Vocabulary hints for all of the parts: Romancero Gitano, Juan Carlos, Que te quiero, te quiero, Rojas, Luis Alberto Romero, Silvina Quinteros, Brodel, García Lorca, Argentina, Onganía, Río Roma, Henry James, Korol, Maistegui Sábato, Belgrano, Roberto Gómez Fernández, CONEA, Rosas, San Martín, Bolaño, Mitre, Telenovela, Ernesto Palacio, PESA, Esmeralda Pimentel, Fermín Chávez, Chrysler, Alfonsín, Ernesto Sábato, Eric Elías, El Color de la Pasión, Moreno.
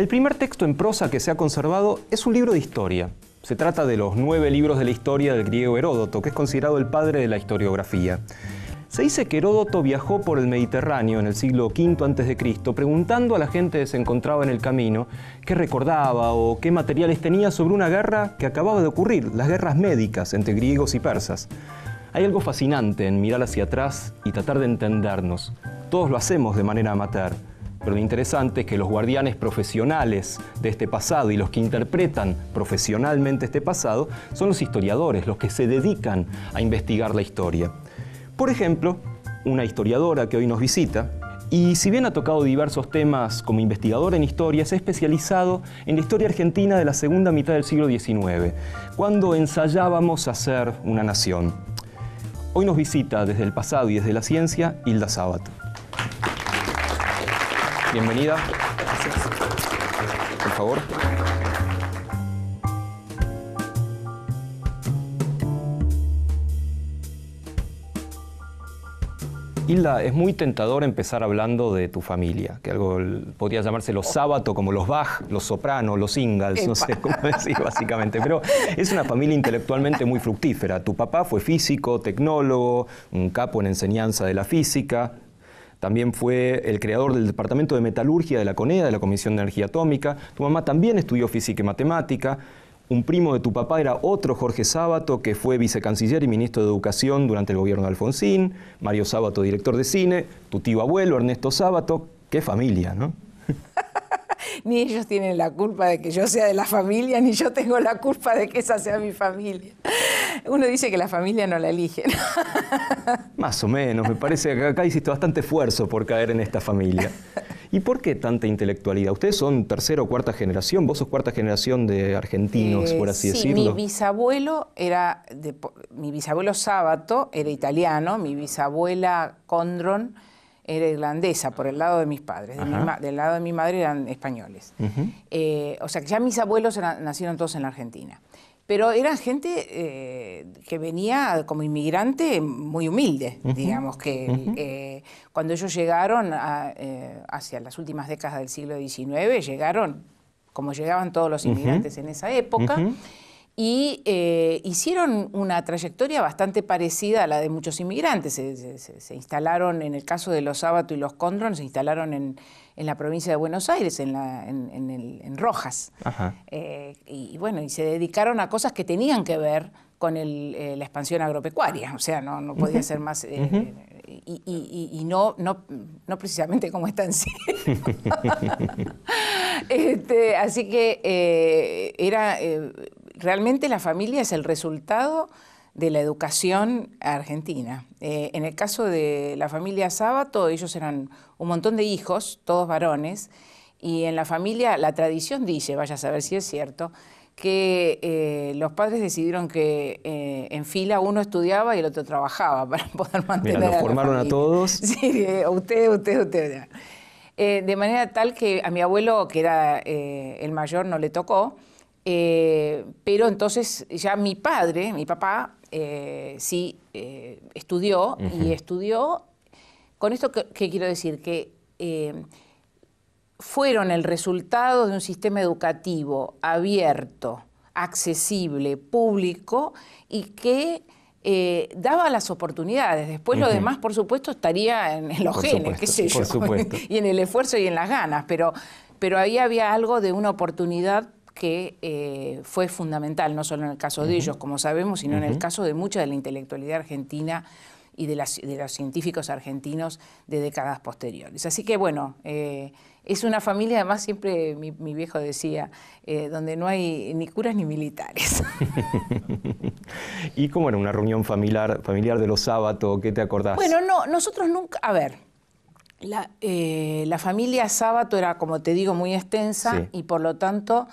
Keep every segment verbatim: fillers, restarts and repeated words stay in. El primer texto en prosa que se ha conservado es un libro de historia. Se trata de los nueve libros de la historia del griego Heródoto, que es considerado el padre de la historiografía. Se dice que Heródoto viajó por el Mediterráneo en el siglo quinto antes de Cristo preguntando a la gente que se encontraba en el camino qué recordaba o qué materiales tenía sobre una guerra que acababa de ocurrir, las guerras médicas entre griegos y persas. Hay algo fascinante en mirar hacia atrás y tratar de entendernos. Todos lo hacemos de manera amateur, pero lo interesante es que los guardianes profesionales de este pasado y los que interpretan profesionalmente este pasado son los historiadores, los que se dedican a investigar la historia. Por ejemplo, una historiadora que hoy nos visita, y si bien ha tocado diversos temas como investigadora en historia, se ha especializado en la historia argentina de la segunda mitad del siglo diecinueve, cuando ensayábamos a ser una nación. Hoy nos visita desde el pasado y desde la ciencia, Hilda Sábato. Bienvenida. Gracias. Por favor. Hilda, es muy tentador empezar hablando de tu familia, que algo podría llamarse los Sábato, como los Bach, los Soprano, los Ingalls, no sé cómo decir básicamente, pero es una familia intelectualmente muy fructífera. Tu papá fue físico, tecnólogo, un capo en enseñanza de la física, también fue el creador del Departamento de Metalurgia de la CONEA, de la Comisión de Energía Atómica. Tu mamá también estudió física y matemática. Un primo de tu papá era otro Jorge Sábato, que fue vicecanciller y ministro de Educación durante el gobierno de Alfonsín. Mario Sábato, director de cine. Tu tío abuelo, Ernesto Sábato. ¡Qué familia!, ¿no? Ni ellos tienen la culpa de que yo sea de la familia, ni yo tengo la culpa de que esa sea mi familia. Uno dice que la familia no la elige, ¿no? Más o menos. Me parece que acá hiciste bastante esfuerzo por caer en esta familia. ¿Y por qué tanta intelectualidad? Ustedes son tercera o cuarta generación. Vos sos cuarta generación de argentinos, eh, por así sí, decirlo. Sí, mi bisabuelo era... De, mi bisabuelo Sábato era italiano. Mi bisabuela Condron era irlandesa por el lado de mis padres. De mi, del lado de mi madre eran españoles. Uh-huh. eh, o sea, que ya mis abuelos eran, nacieron todos en la Argentina. Pero eran gente eh, que venía como inmigrante muy humilde, uh-huh, digamos, que uh-huh, eh, cuando ellos llegaron a, eh, hacia las últimas décadas del siglo diecinueve, llegaron como llegaban todos los inmigrantes uh-huh en esa época, uh-huh, y eh, hicieron una trayectoria bastante parecida a la de muchos inmigrantes. Se, se, se instalaron, en el caso de los Sábato y los Condron, se instalaron en... en la provincia de Buenos Aires, en, la, en, en, el, en Rojas. Ajá. Eh, y bueno, y se dedicaron a cosas que tenían que ver con el, eh, la expansión agropecuaria, o sea, no, no podía uh-huh ser más... Eh, uh-huh. Y, y, y no, no, no precisamente como está en sí. este, así que eh, era... Eh, realmente la familia es el resultado de la educación argentina. Eh, en el caso de la familia Sábato, ellos eran un montón de hijos, todos varones, y en la familia la tradición dice, vaya a saber si es cierto, que eh, los padres decidieron que eh, en fila uno estudiaba y el otro trabajaba para poder mantener Mira, ¿nos a formaron la familia? A todos. Sí, eh, usted, usted, usted. Eh, de manera tal que a mi abuelo, que era eh, el mayor, no le tocó, eh, pero entonces ya mi padre, mi papá, Eh, sí, eh, estudió, uh-huh, y estudió, con esto que, que quiero decir, que eh, fueron el resultado de un sistema educativo abierto, accesible, público, y que eh, daba las oportunidades. Después uh-huh lo demás, por supuesto, estaría en, en los por genes, supuesto, qué sé por yo, supuesto. Y en el esfuerzo y en las ganas, pero, pero ahí había algo de una oportunidad que eh, fue fundamental, no solo en el caso uh-huh de ellos, como sabemos, sino uh-huh en el caso de mucha de la intelectualidad argentina y de, las, de los científicos argentinos de décadas posteriores. Así que, bueno, eh, es una familia, además, siempre mi, mi viejo decía, eh, donde no hay ni curas ni militares. ¿Y cómo era una reunión familiar, familiar de los Sábato? ¿Qué te acordás? Bueno, no, nosotros nunca... A ver... La, eh, la familia Sábato era, como te digo, muy extensa, sí, y por lo tanto...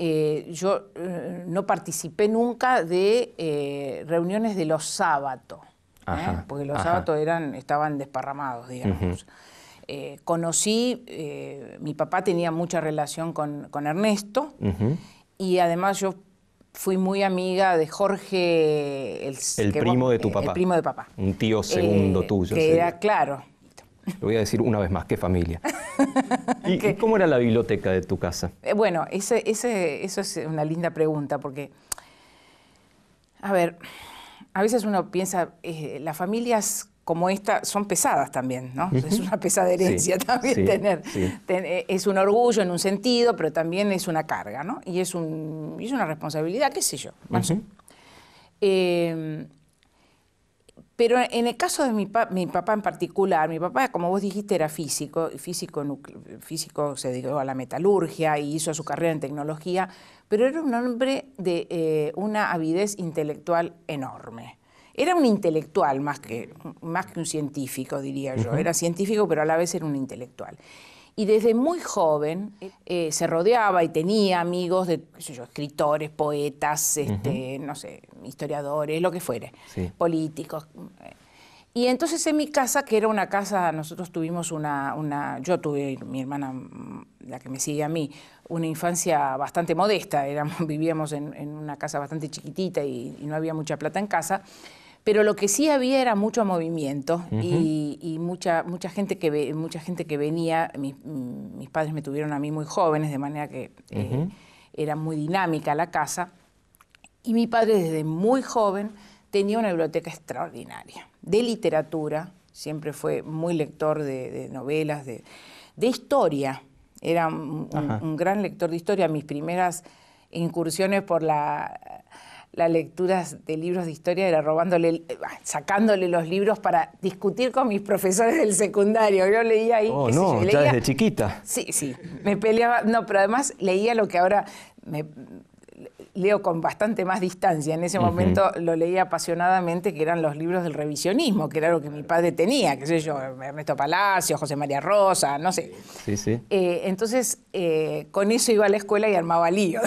Eh, yo eh, no participé nunca de eh, reuniones de los Sábato, ajá, ¿eh? Porque los ajá Sábato eran, estaban desparramados, digamos. Uh-huh. eh, conocí, eh, mi papá tenía mucha relación con, con Ernesto, uh-huh, y además yo fui muy amiga de Jorge... El, el primo vos, de tu papá. El primo de papá. Un tío segundo eh, tuyo. Que sería. Era, claro. Lo voy a decir una vez más, qué familia. ¿Y ¿Qué? cómo era la biblioteca de tu casa? Eh, bueno, ese, ese, eso es una linda pregunta porque, a ver, a veces uno piensa, eh, las familias como esta son pesadas también, ¿no? Uh-huh. Es una pesada herencia sí, también sí, tener. Sí. Ten, es un orgullo en un sentido, pero también es una carga, ¿no? Y es, un, es una responsabilidad, qué sé yo. No uh-huh. sé. Eh, pero en el caso de mi, pa mi papá en particular, mi papá, como vos dijiste, era físico, físico, físico se dedicó a la metalurgia y hizo su carrera en tecnología, pero era un hombre de eh, una avidez intelectual enorme. Era un intelectual más que, más que un científico, diría yo. Era científico, pero a la vez era un intelectual. Y desde muy joven eh, se rodeaba y tenía amigos de qué sé yo, escritores, poetas, este, uh-huh. no sé, historiadores, lo que fuere, sí. políticos. Y entonces en mi casa, que era una casa, nosotros tuvimos una, una... Yo tuve, mi hermana, la que me sigue a mí, una infancia bastante modesta. Éramos, vivíamos en, en una casa bastante chiquitita y, y no había mucha plata en casa. Pero lo que sí había era mucho movimiento uh-huh. y, y mucha, mucha, gente que ve, mucha gente que venía. Mis, mis padres me tuvieron a mí muy jóvenes, de manera que uh-huh. eh, era muy dinámica la casa. Y mi padre desde muy joven tenía una biblioteca extraordinaria de literatura, siempre fue muy lector de, de novelas, de, de historia. Era un, un, un gran lector de historia. Mis primeras incursiones por la... las lecturas de libros de historia era robándole, sacándole los libros para discutir con mis profesores del secundario. Yo leía ahí... Oh, no, ya desde chiquita. Sí, sí, me peleaba. No, pero además leía lo que ahora me, leo con bastante más distancia. En ese momento lo leía apasionadamente, que eran los libros del revisionismo, que era lo que mi padre tenía, qué sé yo, Ernesto Palacio, José María Rosa, no sé. Sí, sí. Eh, entonces, eh, con eso iba a la escuela y armaba lío.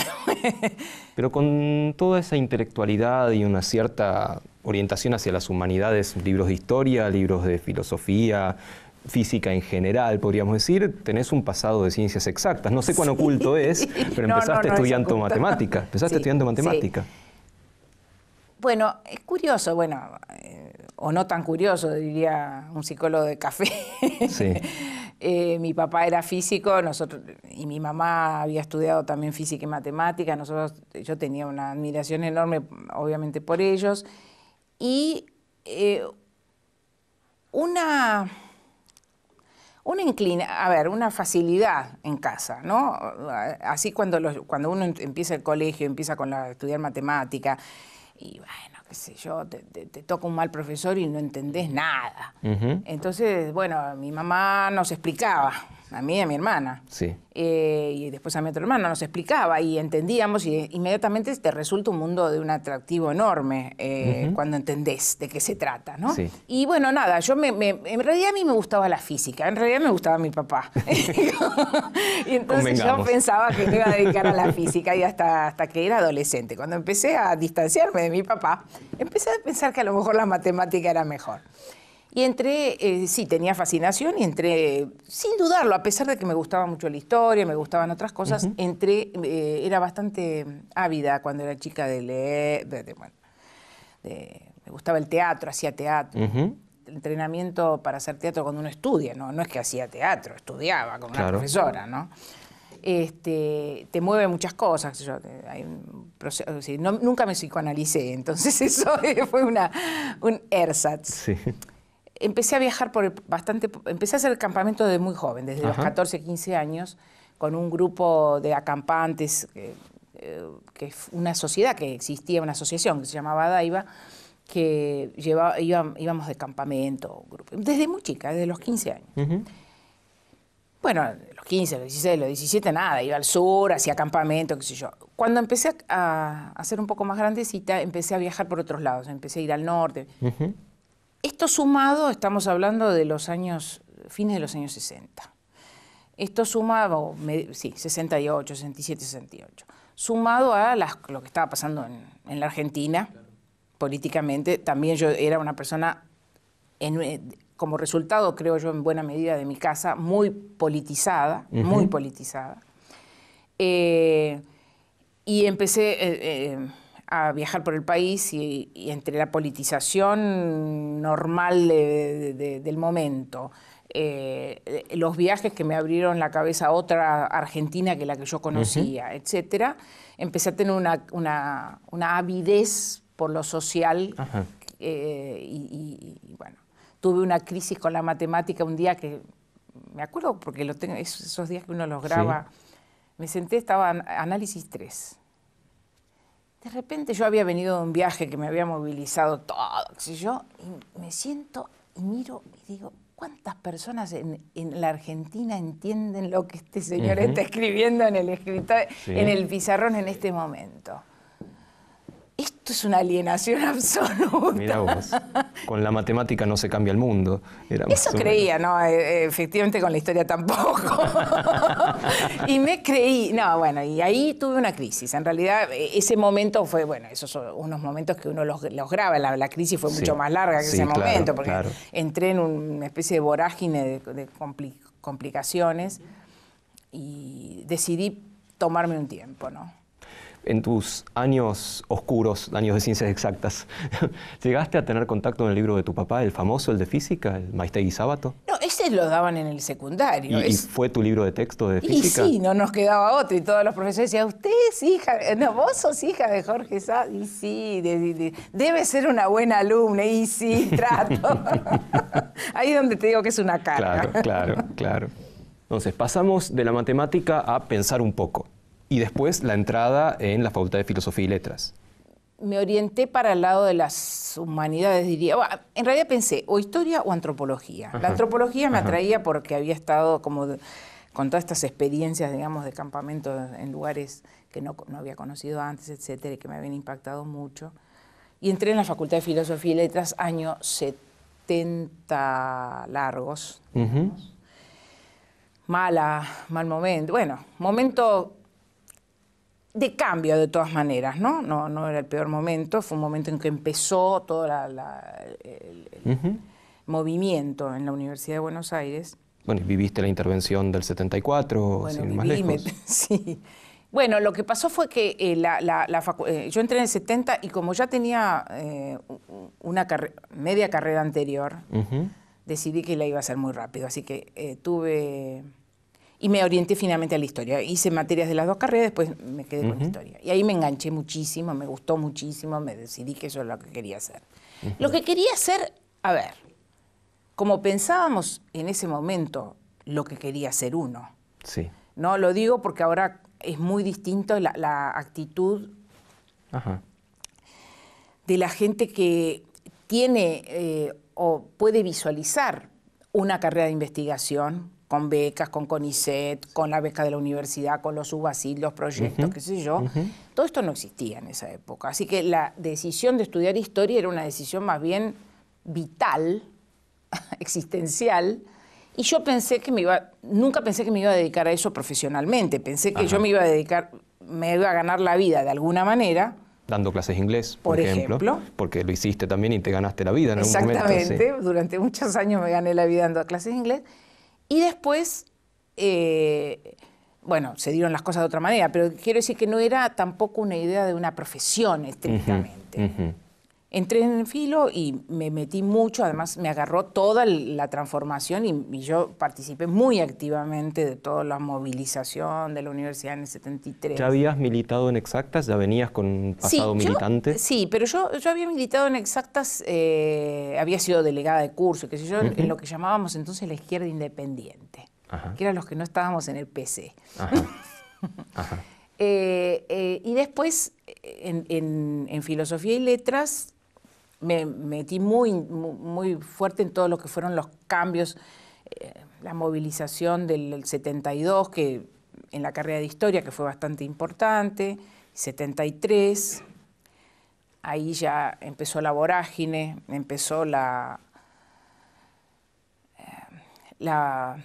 Pero con toda esa intelectualidad y una cierta orientación hacia las humanidades, libros de historia, libros de filosofía, física en general, podríamos decir, tenés un pasado de ciencias exactas. No sé cuán sí. oculto es, pero no, empezaste no, no estudiando matemáticas. Empezaste sí, estudiando matemáticas. Sí. Bueno, es curioso, bueno, eh, o no tan curioso, diría un psicólogo de café. Sí. Eh, mi papá era físico, nosotros, y mi mamá había estudiado también física y matemática. Nosotros, yo tenía una admiración enorme, obviamente, por ellos. Y eh, una, una inclina, a ver, una facilidad en casa, ¿no? Así cuando, los, cuando uno empieza el colegio, empieza con la, estudiar matemática, y bueno, qué sé yo, te, te, te toca un mal profesor y no entendés nada. Uh-huh. Entonces, bueno, mi mamá nos explicaba, a mí y a mi hermana. Sí. Eh, y después a mi otra hermana nos explicaba y entendíamos y inmediatamente te resulta un mundo de un atractivo enorme eh, uh-huh. cuando entendés de qué se trata, ¿no? Sí. Y bueno, nada, yo me, me, en realidad a mí me gustaba la física, en realidad me gustaba mi papá. Y entonces yo pensaba que me iba a dedicar a la física y hasta, hasta que era adolescente. Cuando empecé a distanciarme de mi papá, empecé a pensar que a lo mejor la matemática era mejor. Y entré, eh, sí, tenía fascinación y entré, sin dudarlo, a pesar de que me gustaba mucho la historia, me gustaban otras cosas, uh-huh. entré, eh, era bastante ávida cuando era chica de leer, de, de, bueno, de, me gustaba el teatro, hacía teatro. Uh-huh. El entrenamiento para hacer teatro cuando uno estudia, no, no es que hacía teatro, estudiaba con claro. una profesora, ¿no? Este, te mueve muchas cosas. Yo, hay un proceso, no, nunca me psicoanalicé, entonces eso fue una, un ersatz. Sí. Empecé a viajar por bastante... Empecé a hacer campamento desde muy joven, desde Ajá. los catorce, quince años, con un grupo de acampantes, que, que es una sociedad que existía, una asociación que se llamaba Daiva, que llevaba, iba, íbamos de campamento, grupo, desde muy chica, desde los quince años. Uh-huh. Bueno, los quince, los dieciséis, los diecisiete, nada, iba al sur, hacía campamento, qué sé yo. Cuando empecé a, a ser un poco más grandecita, empecé a viajar por otros lados, empecé a ir al norte... Uh-huh. Esto sumado, estamos hablando de los años, fines de los años sesenta. Esto sumado, me, sí, sesenta y ocho, sesenta y siete, sesenta y ocho. Sumado a las, lo que estaba pasando en, en la Argentina, claro. políticamente, también yo era una persona, en, como resultado, creo yo, en buena medida de mi casa, muy politizada, uh-huh. muy politizada. Eh, y empecé... Eh, eh, a viajar por el país y, y entre la politización normal de, de, de, del momento, eh, los viajes que me abrieron la cabeza a otra Argentina que la que yo conocía, uh-huh. etcétera. Empecé a tener una, una, una avidez por lo social, uh-huh. eh, y, y, y bueno, tuve una crisis con la matemática un día que, me acuerdo porque lo tengo, esos días que uno los graba, sí. me senté, estaba en análisis tres. De repente yo había venido de un viaje que me había movilizado todo, qué sé yo, y me siento y miro y digo, ¿cuántas personas en, en la Argentina entienden lo que este señor uh-huh. está escribiendo en el escritorio, sí. en el pizarrón en este momento? Esto es una alienación absoluta. Mirá vos, con la matemática no se cambia el mundo. Era más Eso creía, no, efectivamente con la historia tampoco. Y me creí, no, bueno, y ahí tuve una crisis. En realidad ese momento fue, bueno, esos son unos momentos que uno los, los graba. La, la crisis fue sí. mucho más larga que sí, ese claro, momento, porque claro. entré en una especie de vorágine de, de compli complicaciones y decidí tomarme un tiempo, ¿no? En tus años oscuros, años de ciencias exactas, ¿llegaste a tener contacto con el libro de tu papá, el famoso, el de física, el Maistegui Sábato? No, ese lo daban en el secundario. ¿Y, es... ¿Y fue tu libro de texto de física? Y sí, no nos quedaba otro. Y todos los profesores decían, usted es hija, de... no, vos sos hija de Jorge Sábato. Y sí, de, de, de... debe ser una buena alumna. Y sí, trato. Ahí es donde te digo que es una carga. Claro, claro, claro. Entonces, pasamos de la matemática a pensar un poco. Y después la entrada en la Facultad de Filosofía y Letras. Me orienté para el lado de las humanidades, diría. Bueno, en realidad pensé, o historia o antropología. Ajá. La antropología me Ajá. atraía porque había estado como de, con todas estas experiencias, digamos, de campamento en lugares que no, no había conocido antes, etcétera, y que me habían impactado mucho. Y entré en la Facultad de Filosofía y Letras, año setenta largos. Uh-huh. Mala, mal momento. Bueno, momento... de cambio, de todas maneras, ¿no? ¿no? No era el peor momento, fue un momento en que empezó todo la, la, el, el uh-huh. movimiento en la Universidad de Buenos Aires. Bueno, viviste la intervención del setenta y cuatro, bueno, sin ir más lejos. Me, sí. Bueno, lo que pasó fue que eh, la, la, la facu eh, yo entré en el setenta y como ya tenía eh, una carre media carrera anterior, uh-huh. decidí que la iba a hacer muy rápido, así que eh, tuve... Y me orienté finalmente a la historia. Hice materias de las dos carreras, después me quedé uh-huh. con historia. Y ahí me enganché muchísimo, me gustó muchísimo, me decidí que eso es lo que quería hacer. Uh-huh. Lo que quería hacer, a ver, como pensábamos en ese momento lo que quería hacer uno. Sí. No lo digo porque ahora es muy distinto la, la actitud Ajá. de la gente que tiene eh, o puede visualizar una carrera de investigación con becas, con CONICET, con la beca de la universidad, con los subasil, los proyectos, uh-huh. qué sé yo. Uh-huh. Todo esto no existía en esa época. Así que la decisión de estudiar historia era una decisión más bien vital, existencial. Y yo pensé que me iba, nunca pensé que me iba a dedicar a eso profesionalmente. Pensé que Ajá. yo me iba a dedicar, me iba a ganar la vida de alguna manera. Dando clases de inglés, por, por ejemplo, ejemplo. Porque lo hiciste también y te ganaste la vida en algún momento. Exactamente. Durante muchos años me gané la vida dando clases de inglés. Y después, eh, bueno, se dieron las cosas de otra manera, pero quiero decir que no era tampoco una idea de una profesión estrictamente. Uh-huh, uh-huh. Entré en el filo y me metí mucho, además me agarró toda la transformación y, y yo participé muy activamente de toda la movilización de la universidad en el setenta y tres. ¿Ya habías militado en Exactas? ¿Ya venías con un pasado sí, militante? Yo, sí, pero yo, yo había militado en Exactas, eh, había sido delegada de curso, qué sé yo, uh-huh. en lo que llamábamos entonces la izquierda independiente, Ajá. que eran los que no estábamos en el P C. Ajá. Ajá. eh, eh, y después, en, en, en Filosofía y Letras, me metí muy, muy fuerte en todo lo que fueron los cambios, eh, la movilización del setenta y dos, que en la carrera de Historia, que fue bastante importante, setenta y tres, ahí ya empezó la vorágine, empezó la, eh, la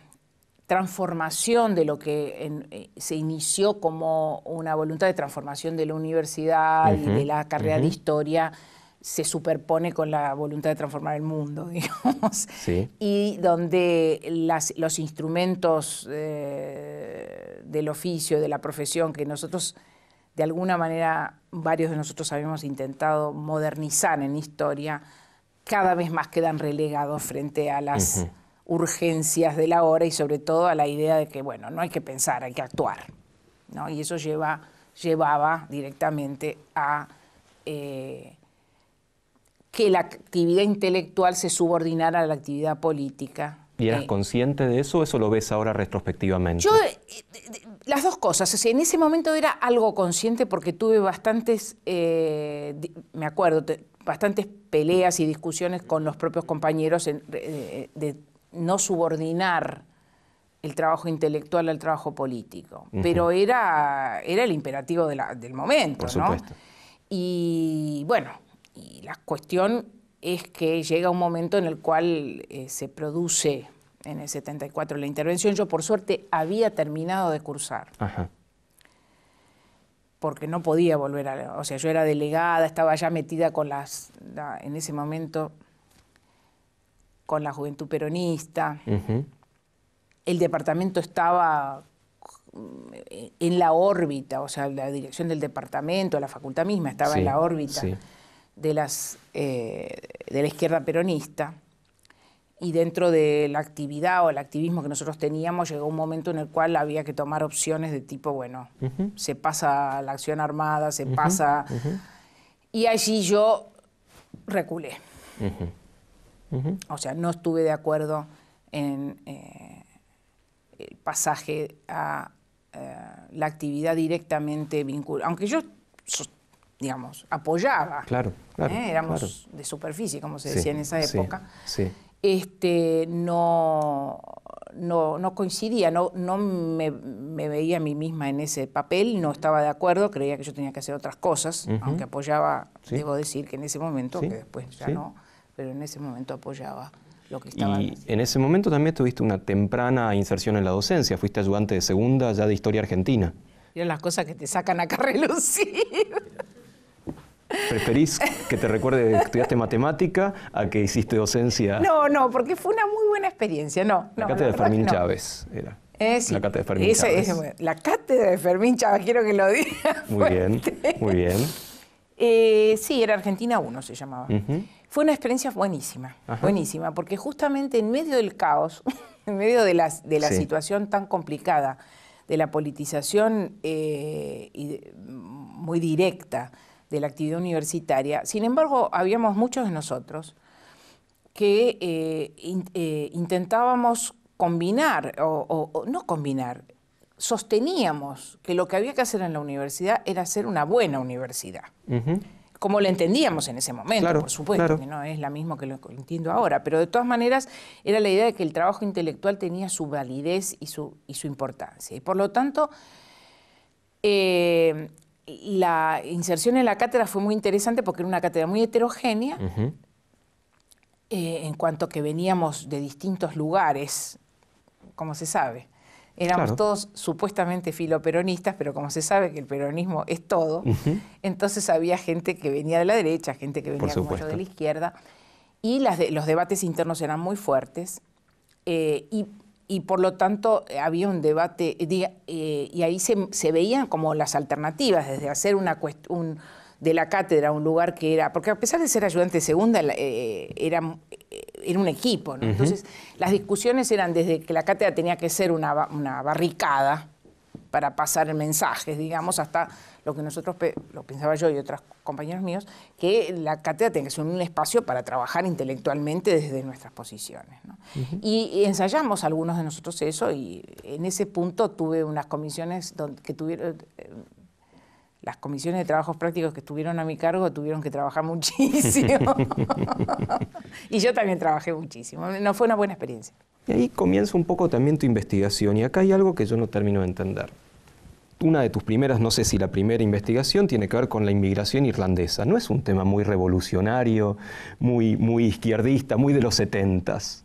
transformación de lo que en, eh, se inició como una voluntad de transformación de la universidad uh-huh, y de la carrera uh-huh. de Historia, se superpone con la voluntad de transformar el mundo, digamos. Sí. Y donde las, los instrumentos eh, del oficio, de la profesión, que nosotros, de alguna manera, varios de nosotros habíamos intentado modernizar en historia, cada vez más quedan relegados frente a las uh-huh. urgencias de la hora y sobre todo a la idea de que, bueno, no hay que pensar, hay que actuar, ¿no? Y eso lleva, llevaba directamente a eh, que la actividad intelectual se subordinara a la actividad política. ¿Y eras eh, consciente de eso o eso lo ves ahora retrospectivamente? Yo, eh, las dos cosas. O sea, en ese momento era algo consciente porque tuve bastantes, eh, me acuerdo, te, bastantes peleas y discusiones con los propios compañeros en, de, de no subordinar el trabajo intelectual al trabajo político. Uh-huh. Pero era, era el imperativo de la, del momento, por supuesto, ¿no? Y bueno, y la cuestión es que llega un momento en el cual eh, se produce en el setenta y cuatro la intervención. Yo, por suerte, había terminado de cursar. Ajá. Porque no podía volver a... O sea, yo era delegada, estaba ya metida con las... La, en ese momento, con la Juventud Peronista. Uh-huh. El departamento estaba en la órbita, o sea, la dirección del departamento, la facultad misma estaba sí, en la órbita. Sí. De, las, eh, de la izquierda peronista, y dentro de la actividad o el activismo que nosotros teníamos llegó un momento en el cual había que tomar opciones de tipo, bueno, uh-huh, se pasa a la acción armada, se uh-huh, pasa... Uh-huh. Y allí yo reculé. Uh-huh. Uh-huh. O sea, no estuve de acuerdo en eh, el pasaje a eh, la actividad directamente vinculada. Aunque yo... digamos, apoyaba. Claro, claro. ¿eh? Éramos claro. de superficie, como se decía sí, en esa época. Sí, sí. Este, no, no, no coincidía, no, no me, me veía a mí misma en ese papel, no estaba de acuerdo, creía que yo tenía que hacer otras cosas, uh-huh, aunque apoyaba, sí, debo decir que en ese momento, sí, que después ya sí, no, pero en ese momento apoyaba lo que estaba. Y en ese momento también tuviste una temprana inserción en la docencia, fuiste ayudante de segunda ya de Historia Argentina. Eran las cosas que te sacan acá a relucir. ¿Preferís que te recuerde que estudiaste matemática a que hiciste docencia? No, no, porque fue una muy buena experiencia. No, la, no, cátedra, la, de no. Chávez era. Eh, sí. La cátedra de Fermín Esa, Chávez era. La cátedra de Fermín Chávez, quiero que lo diga. Muy fuerte. Bien, muy bien. Eh, sí, era Argentina uno, se llamaba. Uh-huh. Fue una experiencia buenísima, ajá, buenísima, porque justamente en medio del caos, en medio de la, de la sí, situación tan complicada, de la politización eh, y de, muy directa, de la actividad universitaria. Sin embargo, habíamos muchos de nosotros que eh, in, eh, intentábamos combinar, o, o, o no combinar, sosteníamos que lo que había que hacer en la universidad era hacer una buena universidad. Uh-huh. Como la entendíamos en ese momento, claro, por supuesto, claro, que no es la misma que lo entiendo ahora, pero de todas maneras era la idea de que el trabajo intelectual tenía su validez y su, y su importancia. Y por lo tanto... Eh, la inserción en la cátedra fue muy interesante porque era una cátedra muy heterogénea, uh-huh, eh, en cuanto que veníamos de distintos lugares, como se sabe. Éramos claro, todos supuestamente filoperonistas, pero como se sabe que el peronismo es todo, uh-huh, entonces había gente que venía de la derecha, gente que venía como yo de la izquierda, y las de, los debates internos eran muy fuertes, eh, y... y por lo tanto había un debate, eh, y ahí se, se veían como las alternativas, desde hacer una un, de la cátedra un lugar que era... Porque a pesar de ser ayudante de segunda, eh, era, era un equipo, ¿no? Uh-huh. Entonces las discusiones eran desde que la cátedra tenía que ser una, una barricada para pasar mensajes, digamos, hasta lo que nosotros, lo pensaba yo y otros compañeros míos, que la cátedra tiene que ser un espacio para trabajar intelectualmente desde nuestras posiciones, ¿no? Uh-huh. Y, y ensayamos algunos de nosotros eso, y en ese punto tuve unas comisiones donde, que tuvieron... Eh, las comisiones de trabajos prácticos que estuvieron a mi cargo tuvieron que trabajar muchísimo. Y yo también trabajé muchísimo. No, fue una buena experiencia. Y ahí comienza un poco también tu investigación. Y acá hay algo que yo no termino de entender. Una de tus primeras, no sé si la primera investigación, tiene que ver con la inmigración irlandesa. No es un tema muy revolucionario, muy, muy izquierdista, muy de los setentas.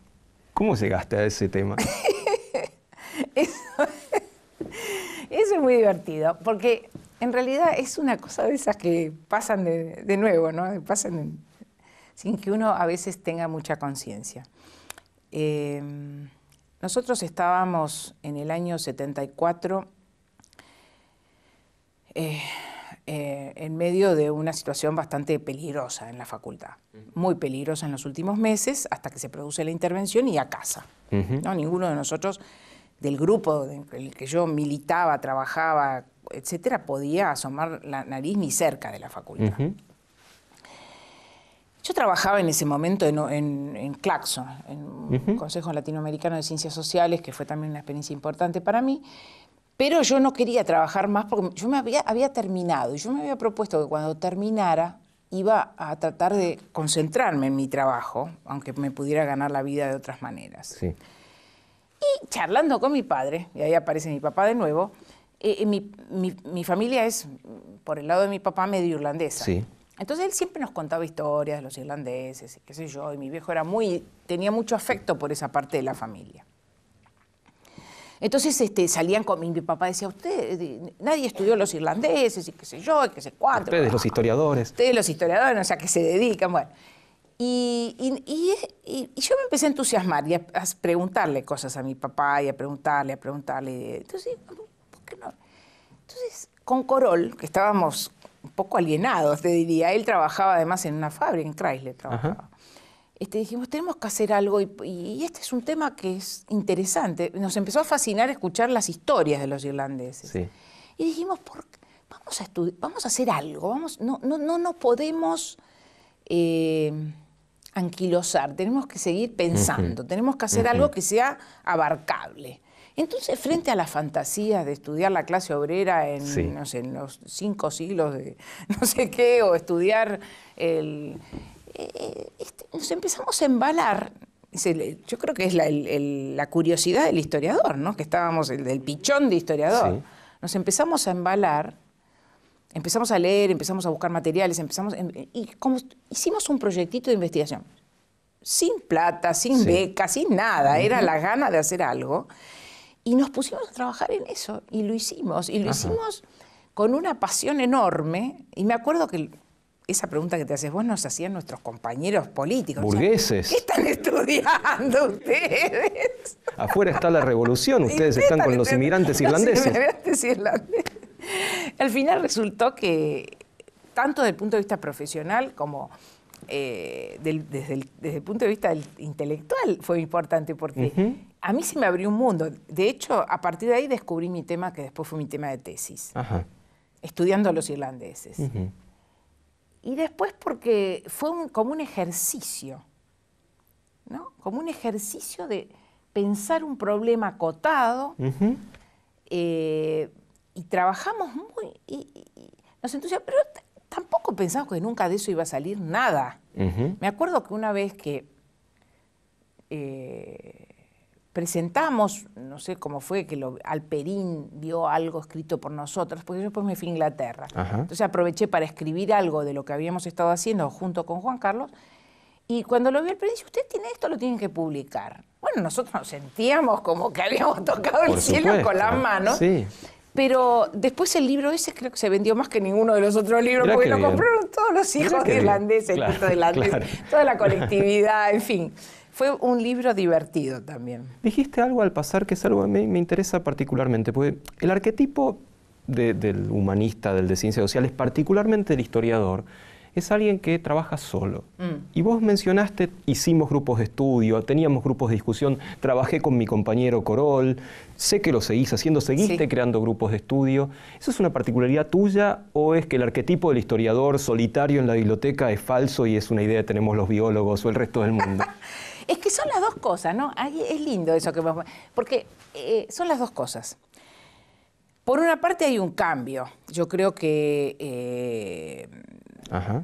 ¿Cómo llegaste a ese tema? Eso, eso es muy divertido, porque... en realidad es una cosa de esas que pasan de, de nuevo, ¿no? Pasan de, sin que uno a veces tenga mucha conciencia. Eh, nosotros estábamos en el año setenta y cuatro eh, eh, en medio de una situación bastante peligrosa en la facultad, muy peligrosa en los últimos meses, hasta que se produce la intervención y a casa. Uh-huh. ¿No? Ninguno de nosotros, del grupo en el que yo militaba, trabajaba, etcétera, podía asomar la nariz ni cerca de la facultad. Uh-huh. Yo trabajaba en ese momento en, en, en CLACSO, en uh-huh. Consejo Latinoamericano de Ciencias Sociales, que fue también una experiencia importante para mí, pero yo no quería trabajar más porque yo me había, había terminado, yo me había propuesto que cuando terminara iba a tratar de concentrarme en mi trabajo, aunque me pudiera ganar la vida de otras maneras. Sí. Y charlando con mi padre, y ahí aparece mi papá de nuevo, eh, mi, mi, mi familia es, por el lado de mi papá, medio irlandesa. Sí. Entonces él siempre nos contaba historias de los irlandeses, qué sé yo, y mi viejo era muy, tenía mucho afecto por esa parte de la familia. Entonces este, salían con mi papá, decía, usted, nadie estudió los irlandeses, y qué sé yo, y qué sé cuánto. Ustedes ah, los historiadores. Ustedes los historiadores, o sea, que se dedican, bueno. Y, y, y, y, y yo me empecé a entusiasmar y a, a preguntarle cosas a mi papá, y a preguntarle, a preguntarle. Entonces, ¿por qué no? Entonces, con Korol, que estábamos un poco alienados, te diría. Él trabajaba además en una fábrica, en Chrysler trabajaba. Este, dijimos, tenemos que hacer algo y, y este es un tema que es interesante. Nos empezó a fascinar escuchar las historias de los irlandeses. Sí. Y dijimos, ¿por qué? Vamos a estudiar, vamos a hacer algo, vamos, no, no, no nos podemos eh, anquilosar, tenemos que seguir pensando, uh-huh. tenemos que hacer uh-huh. algo que sea abarcable. Entonces, frente a las fantasías de estudiar la clase obrera en, sí. no sé, en los cinco siglos de no sé qué, o estudiar el... Eh, este, nos empezamos a embalar. Yo creo que es la, el, el, la curiosidad del historiador, ¿no? Que estábamos, el del pichón de historiador. Sí. Nos empezamos a embalar, empezamos a leer, empezamos a buscar materiales, empezamos... Y como, hicimos un proyectito de investigación. Sin plata, sin sí. beca, sin nada. Era uh-huh. la gana de hacer algo. Y nos pusimos a trabajar en eso, y lo hicimos, y lo Ajá. hicimos con una pasión enorme. Y me acuerdo que esa pregunta que te haces vos nos hacían nuestros compañeros políticos. Burgueses. O sea, ¿qué están estudiando ustedes? Afuera está la revolución, ustedes están, están con los inmigrantes irlandeses. Los inmigrantes irlandeses. Al final resultó que, tanto desde el punto de vista profesional como... Eh, del, desde, el, desde el punto de vista del intelectual fue importante porque uh-huh. a mí se me abrió un mundo. De hecho, a partir de ahí descubrí mi tema, que después fue mi tema de tesis, Ajá. estudiando a los irlandeses. Uh-huh. Y después porque fue un, como un ejercicio, ¿no? Como un ejercicio de pensar un problema acotado uh-huh. eh, y trabajamos muy... Y, y, y nos entusiasmó, pero... Tampoco pensamos que nunca de eso iba a salir nada. Uh-huh. Me acuerdo que una vez que eh, presentamos, no sé cómo fue, que lo, Alperín vio algo escrito por nosotros, porque yo después me fui a Inglaterra. Uh-huh. Entonces aproveché para escribir algo de lo que habíamos estado haciendo junto con Juan Carlos, y cuando lo vio Alperín, dice, usted tiene esto, lo tienen que publicar. Bueno, nosotros nos sentíamos como que habíamos tocado el cielo con las manos. Sí. Pero después el libro ese creo que se vendió más que ninguno de los otros libros, mirá, porque lo compraron todos los hijos de irlandeses, claro, de irlandeses claro. toda la colectividad, en fin. Fue un libro divertido también. Dijiste algo al pasar que es algo que me, me interesa particularmente, porque el arquetipo de, del humanista, del de ciencias sociales, particularmente del historiador, es alguien que trabaja solo. Mm. Y vos mencionaste, hicimos grupos de estudio, teníamos grupos de discusión, trabajé con mi compañero Korol, sé que lo seguís haciendo, seguiste sí. creando grupos de estudio. ¿Eso es una particularidad tuya o es que el arquetipo del historiador solitario en la biblioteca es falso y es una idea que tenemos los biólogos o el resto del mundo? Es que son las dos cosas, ¿no? Ay, es lindo eso que vos... Porque eh, son las dos cosas. Por una parte hay un cambio. Yo creo que... Eh, Ajá,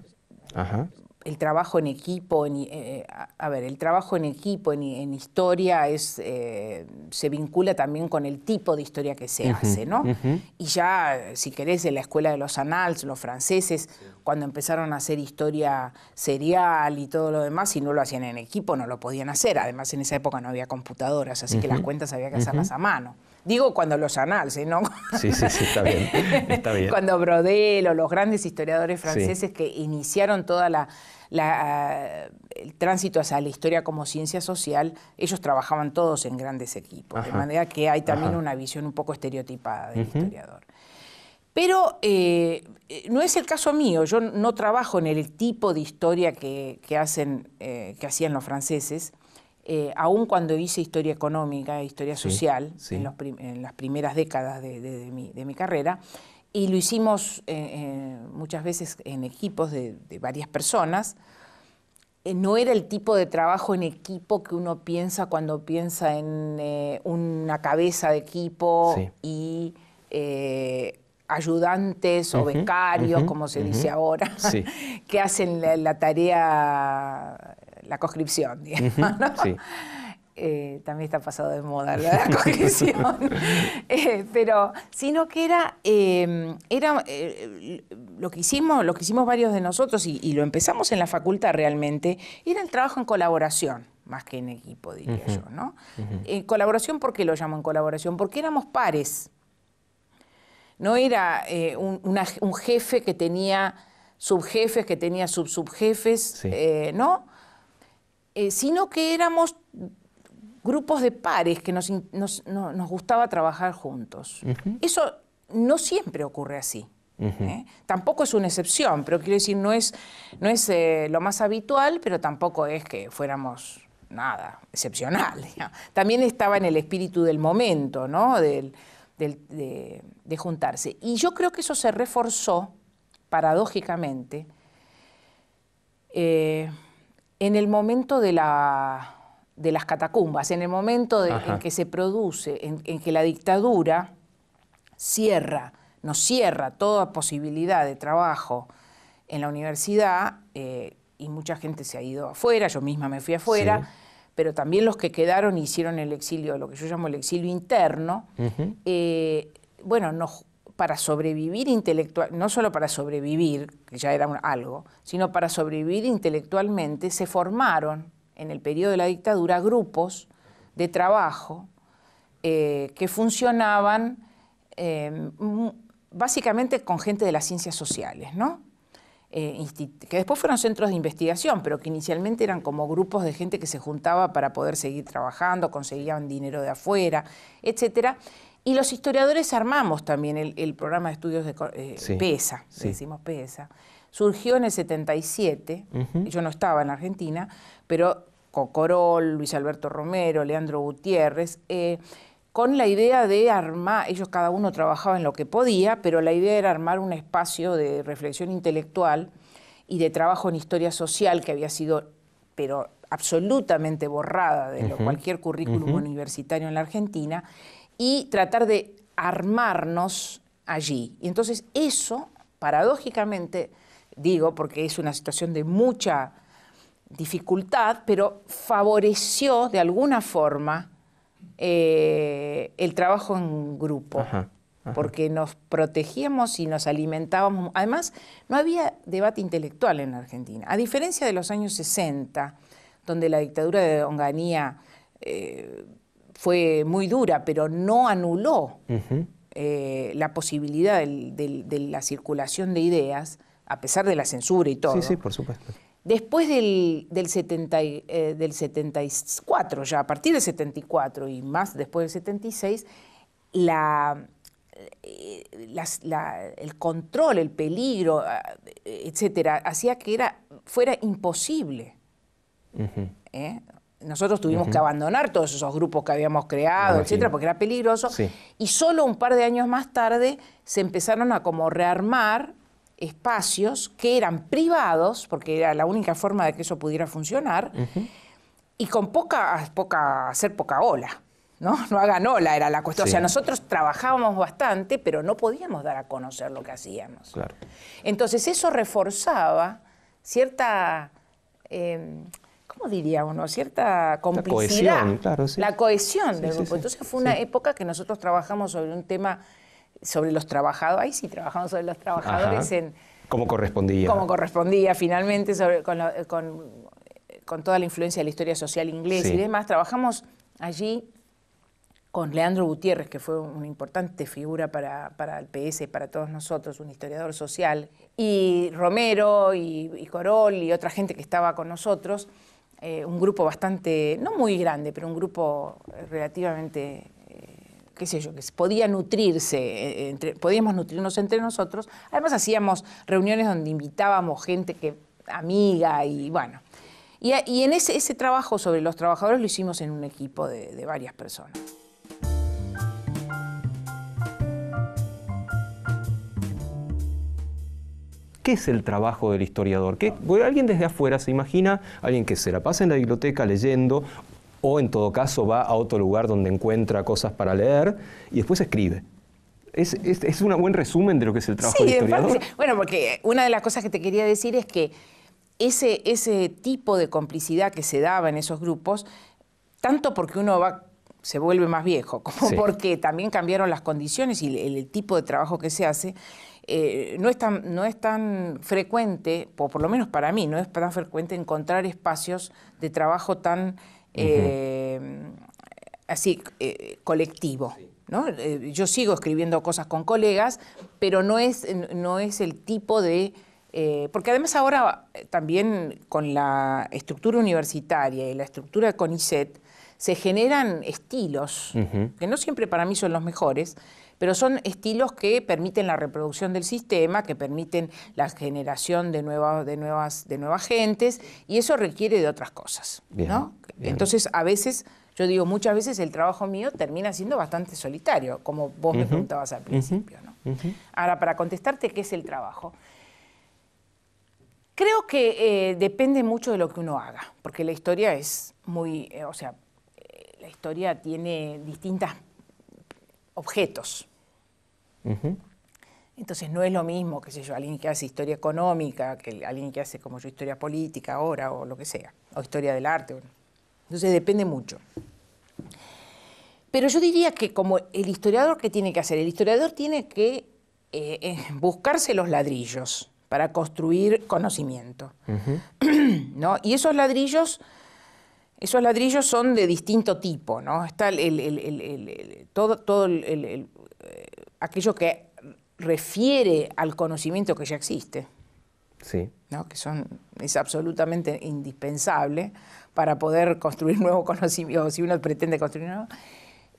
ajá. El trabajo en equipo, en, eh, a, a ver, el trabajo en equipo, en, en historia, es, eh, se vincula también con el tipo de historia que se uh-huh, hace, ¿no? Uh-huh. Y ya, si querés, en la escuela de los annales, los franceses, sí. cuando empezaron a hacer historia serial y todo lo demás, si no lo hacían en equipo, no lo podían hacer. Además, en esa época no había computadoras, así uh-huh. que las cuentas había que hacerlas uh-huh. a mano. Digo cuando los annales, ¿no? Sí, sí, sí, está bien. Está bien. Cuando Brodel o los grandes historiadores franceses sí. que iniciaron toda la... La, el tránsito hacia la historia como ciencia social, ellos trabajaban todos en grandes equipos, Ajá. de manera que hay también Ajá. una visión un poco estereotipada del uh-huh. historiador. Pero eh, no es el caso mío, yo no trabajo en el tipo de historia que, que, hacen, eh, que hacían los franceses, eh, aun cuando hice historia económica, historia sí, social, sí. En, los en las primeras décadas de, de, de, mi, de mi carrera, y lo hicimos eh, eh, muchas veces en equipos de, de varias personas. No era el tipo de trabajo en equipo que uno piensa cuando piensa en eh, una cabeza de equipo sí. y eh, ayudantes uh-huh, o becarios, uh-huh, como se uh-huh. dice ahora, sí. que hacen la, la tarea, la conscripción, digamos, uh-huh, ¿no? Sí. Eh, también está pasado de moda la conscripción, eh, pero sino que era, eh, era eh, lo que hicimos, lo que hicimos varios de nosotros y, y lo empezamos en la facultad realmente, era el trabajo en colaboración, más que en equipo, diría uh-huh. yo, ¿no? Uh-huh. Eh, colaboración, ¿por qué lo llamo en colaboración? Porque éramos pares, no era eh, un, una, un jefe que tenía subjefes, que tenía subsubjefes, sí. eh, ¿no? Eh, sino que éramos grupos de pares que nos, nos, nos gustaba trabajar juntos. Uh-huh. Eso no siempre ocurre así. Uh-huh. ¿eh? Tampoco es una excepción, pero quiero decir, no es, no es eh, lo más habitual, pero tampoco es que fuéramos nada excepcional. ¿No? También estaba en el espíritu del momento, ¿no? Del, del, de, de juntarse. Y yo creo que eso se reforzó, paradójicamente, eh, en el momento de la... de las catacumbas, en el momento de, en que se produce, en, en que la dictadura cierra, nos cierra toda posibilidad de trabajo en la universidad, eh, y mucha gente se ha ido afuera, yo misma me fui afuera, sí. pero también los que quedaron hicieron el exilio, lo que yo llamo el exilio interno, uh-huh. eh, bueno, nos, para sobrevivir intelectual, no solo para sobrevivir, que ya era un, algo, sino para sobrevivir intelectualmente, se formaron en el periodo de la dictadura, grupos de trabajo eh, que funcionaban eh, básicamente con gente de las ciencias sociales, ¿no? Eh, que después fueron centros de investigación, pero que inicialmente eran como grupos de gente que se juntaba para poder seguir trabajando, conseguían dinero de afuera, etcétera. Y los historiadores armamos también el, el programa de estudios de eh, sí, PESA, sí. le decimos PESA. Surgió en el setenta y siete, uh-huh. yo no estaba en Argentina, pero con Korol, Luis Alberto Romero, Leandro Gutiérrez, eh, con la idea de armar, ellos cada uno trabajaba en lo que podía, pero la idea era armar un espacio de reflexión intelectual y de trabajo en historia social que había sido, pero absolutamente borrada de uh-huh. cualquier currículum uh-huh. universitario en la Argentina, y tratar de armarnos allí. Y entonces eso, paradójicamente, digo, porque es una situación de mucha dificultad, pero favoreció de alguna forma eh, el trabajo en grupo, ajá, ajá. porque nos protegíamos y nos alimentábamos. Además, no había debate intelectual en la Argentina. A diferencia de los años sesenta, donde la dictadura de Onganía eh, fue muy dura, pero no anuló uh-huh. eh, la posibilidad del, del, de la circulación de ideas, a pesar de la censura y todo. Sí, sí, por supuesto. Después del, del, setenta, eh, del setenta y cuatro, ya a partir del setenta y cuatro y más después del setenta y seis, la, eh, las, la, el control, el peligro, etcétera, hacía que era, fuera imposible. Uh-huh. ¿Eh? Nosotros tuvimos uh-huh. que abandonar todos esos grupos que habíamos creado, etcétera, porque era peligroso. Sí. Y solo un par de años más tarde se empezaron a como rearmar espacios que eran privados, porque era la única forma de que eso pudiera funcionar, uh-huh. y con poca, poca, hacer poca ola, ¿no? No hagan ola era la cuestión. Sí. O sea, nosotros trabajábamos bastante, pero no podíamos dar a conocer lo que hacíamos. Claro. Entonces eso reforzaba cierta, eh, ¿cómo diría uno? Cierta complicidad. La cohesión, claro, sí. La cohesión sí, del sí, grupo. Sí, entonces fue sí. una época que nosotros trabajamos sobre un tema sobre los trabajadores, ahí sí trabajamos sobre los trabajadores ajá. en... Como correspondía. Como correspondía, finalmente, sobre, con, la, con, con toda la influencia de la historia social inglesa sí. y demás. Trabajamos allí con Leandro Gutiérrez, que fue una importante figura para, para el P S y para todos nosotros, un historiador social, y Romero y, y Korol y otra gente que estaba con nosotros, eh, un grupo bastante, no muy grande, pero un grupo relativamente qué sé yo, que podía nutrirse, entre, podíamos nutrirnos entre nosotros. Además hacíamos reuniones donde invitábamos gente que amiga y bueno. Y, y en ese, ese trabajo sobre los trabajadores lo hicimos en un equipo de, de varias personas. ¿Qué es el trabajo del historiador? ¿Qué, alguien desde afuera se imagina, alguien que se la pasa en la biblioteca leyendo, o en todo caso va a otro lugar donde encuentra cosas para leer y después escribe. ¿Es, es, es un buen resumen de lo que es el trabajo del historiador? Sí, bueno, porque una de las cosas que te quería decir es que ese, ese tipo de complicidad que se daba en esos grupos, tanto porque uno va... se vuelve más viejo, como sí. porque también cambiaron las condiciones y el, el tipo de trabajo que se hace, eh, no, es tan, no es tan frecuente, o por lo menos para mí, no es tan frecuente encontrar espacios de trabajo tan eh, uh-huh. así eh, colectivo. Sí. ¿No? Eh, yo sigo escribiendo cosas con colegas, pero no es, no es el tipo de... Eh, porque además ahora también con la estructura universitaria y la estructura de CONICET, se generan estilos, uh-huh. que no siempre para mí son los mejores, pero son estilos que permiten la reproducción del sistema, que permiten la generación de, nueva, de, nuevas, de nuevas gentes, y eso requiere de otras cosas. Bien, ¿no? Bien. Entonces, a veces, yo digo, muchas veces el trabajo mío termina siendo bastante solitario, como vos uh-huh. me preguntabas al principio, ¿no? Uh-huh. Ahora, para contestarte, ¿qué es el trabajo? Creo que eh, depende mucho de lo que uno haga, porque la historia es muy... Eh, o sea, la historia tiene distintos objetos. Uh-huh. Entonces no es lo mismo, qué sé yo, alguien que hace historia económica, que alguien que hace como yo historia política ahora o lo que sea, o historia del arte. Bueno. Entonces depende mucho. Pero yo diría que como el historiador, ¿qué tiene que hacer? El historiador tiene que eh, eh, buscarse los ladrillos para construir conocimiento. Uh-huh. ¿No? Y esos ladrillos... Esos ladrillos son de distinto tipo, ¿no? Está el, el, el, el, el, todo, todo el, el, el, aquello que refiere al conocimiento que ya existe. Sí. ¿No? Que son, es absolutamente indispensable para poder construir nuevo conocimiento, si uno pretende construir nuevo.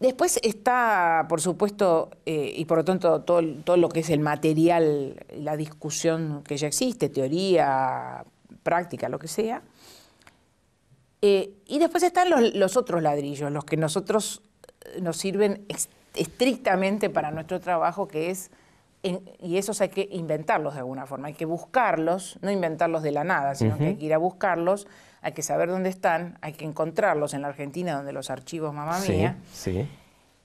Después está, por supuesto, eh, y por lo tanto, todo, todo lo que es el material, la discusión que ya existe, teoría, práctica, lo que sea. Eh, y después están los, los otros ladrillos, los que nosotros nos sirven estrictamente para nuestro trabajo, que es, en, y esos hay que inventarlos de alguna forma, hay que buscarlos, no inventarlos de la nada, sino uh-huh. que hay que ir a buscarlos, hay que saber dónde están, hay que encontrarlos en la Argentina, donde los archivos, mamá sí, mía. Sí.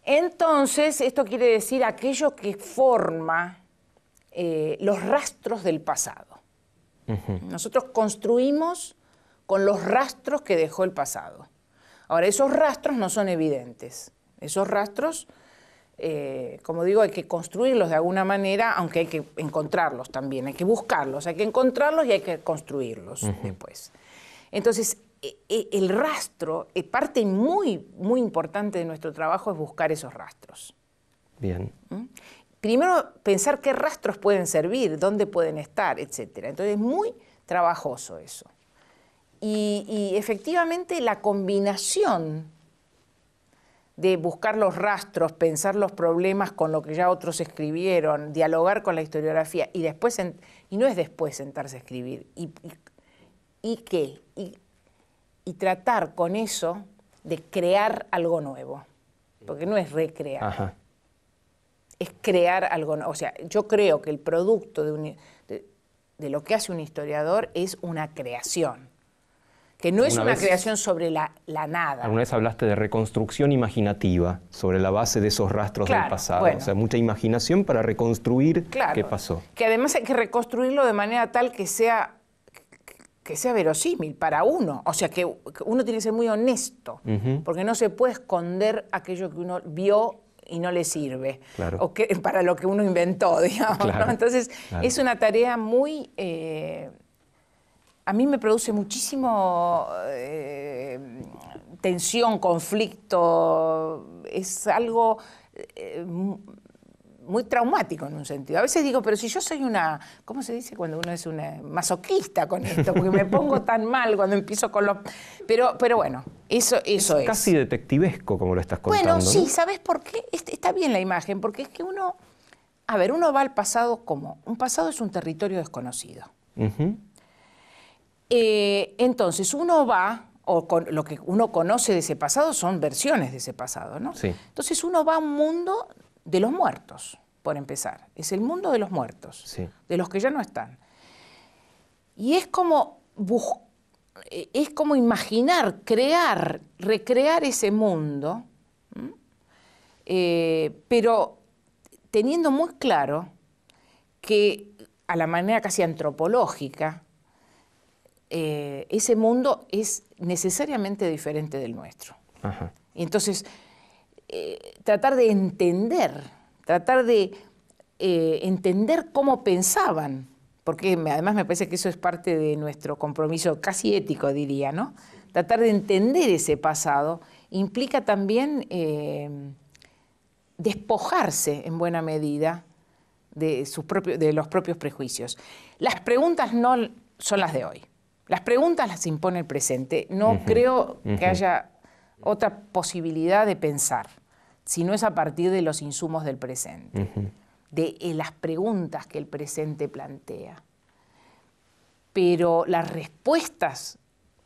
Entonces, esto quiere decir aquello que forma eh, los rastros del pasado. Uh-huh. Nosotros construimos... con los rastros que dejó el pasado. Ahora, esos rastros no son evidentes. Esos rastros, eh, como digo, hay que construirlos de alguna manera, aunque hay que encontrarlos también, hay que buscarlos, hay que encontrarlos y hay que construirlos uh-huh. después. Entonces, el rastro, parte muy, muy importante de nuestro trabajo es buscar esos rastros. Bien. ¿Mm? Primero, pensar qué rastros pueden servir, dónde pueden estar, etcétera. Entonces, es muy trabajoso eso. Y, y efectivamente la combinación de buscar los rastros, pensar los problemas con lo que ya otros escribieron, dialogar con la historiografía y después en, y no es después sentarse a escribir y, y, y qué y, y tratar con eso de crear algo nuevo, porque no es recrear, ajá. es crear algo nuevo. O sea, yo creo que el producto de, un, de, de lo que hace un historiador es una creación. Que no es una, una vez, creación sobre la, la nada. Alguna vez hablaste de reconstrucción imaginativa, sobre la base de esos rastros claro, del pasado. Bueno. O sea, mucha imaginación para reconstruir claro, qué pasó. Que además hay que reconstruirlo de manera tal que sea, que sea verosímil para uno. O sea, que uno tiene que ser muy honesto, uh-huh. porque no se puede esconder aquello que uno vio y no le sirve. Claro. O que, para lo que uno inventó, digamos. Claro, ¿no? Entonces, claro. es una tarea muy... Eh, a mí me produce muchísimo eh, tensión, conflicto, es algo eh, muy traumático en un sentido. A veces digo, pero si yo soy una, ¿cómo se dice cuando uno es una masoquista con esto? Porque me pongo tan mal cuando empiezo con los... Pero, pero bueno, Eso, eso es. Es casi detectivesco como lo estás contando. Bueno, sí, ¿no? ¿Sabes por qué? Está bien la imagen, porque es que uno... A ver, uno va al pasado como... Un pasado es un territorio desconocido. Uh-huh. eh, entonces uno va, o con, lo que uno conoce de ese pasado son versiones de ese pasado, ¿no? Sí. Entonces uno va a un mundo de los muertos, por empezar. Es el mundo de los muertos, sí. De los que ya no están. Y es como buscar... Es como imaginar, crear, recrear ese mundo, eh, pero teniendo muy claro que a la manera casi antropológica, eh, ese mundo es necesariamente diferente del nuestro. Ajá. Entonces, eh, tratar de entender, tratar de eh, entender cómo pensaban. Porque además me parece que eso es parte de nuestro compromiso casi ético, diría, ¿no? Tratar de entender ese pasado implica también eh, despojarse en buena medida de, sus propios, de los propios prejuicios. Las preguntas no son las de hoy. Las preguntas las impone el presente. No uh-huh. creo uh-huh. que haya otra posibilidad de pensar, si no es a partir de los insumos del presente. Uh-huh. de las preguntas que el presente plantea. Pero las respuestas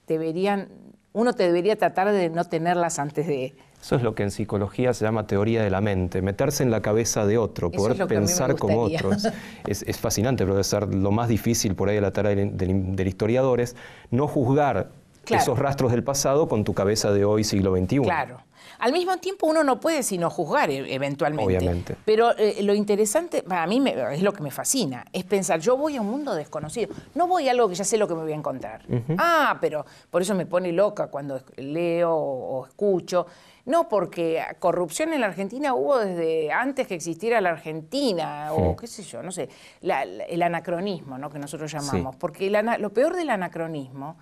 deberían... Uno te debería tratar de no tenerlas antes de... Eso es lo que en psicología se llama teoría de la mente, meterse en la cabeza de otro, poder pensar como otros. Es, es fascinante, profesor, lo más difícil por ahí de la tarea del, del, del historiador es no juzgar claro. esos rastros del pasado con tu cabeza de hoy, siglo veintiuno. Claro. Al mismo tiempo uno no puede sino juzgar eventualmente. Obviamente. Pero eh, lo interesante, para mí me, es lo que me fascina, es pensar, yo voy a un mundo desconocido, no voy a algo que ya sé lo que me voy a encontrar. Uh-huh. Ah, pero por eso me pone loca cuando leo o, o escucho. No, porque corrupción en la Argentina hubo desde antes que existiera la Argentina, sí. o qué sé yo, no sé, la, la, el anacronismo, ¿no? que nosotros llamamos. Sí. Porque el, lo peor del anacronismo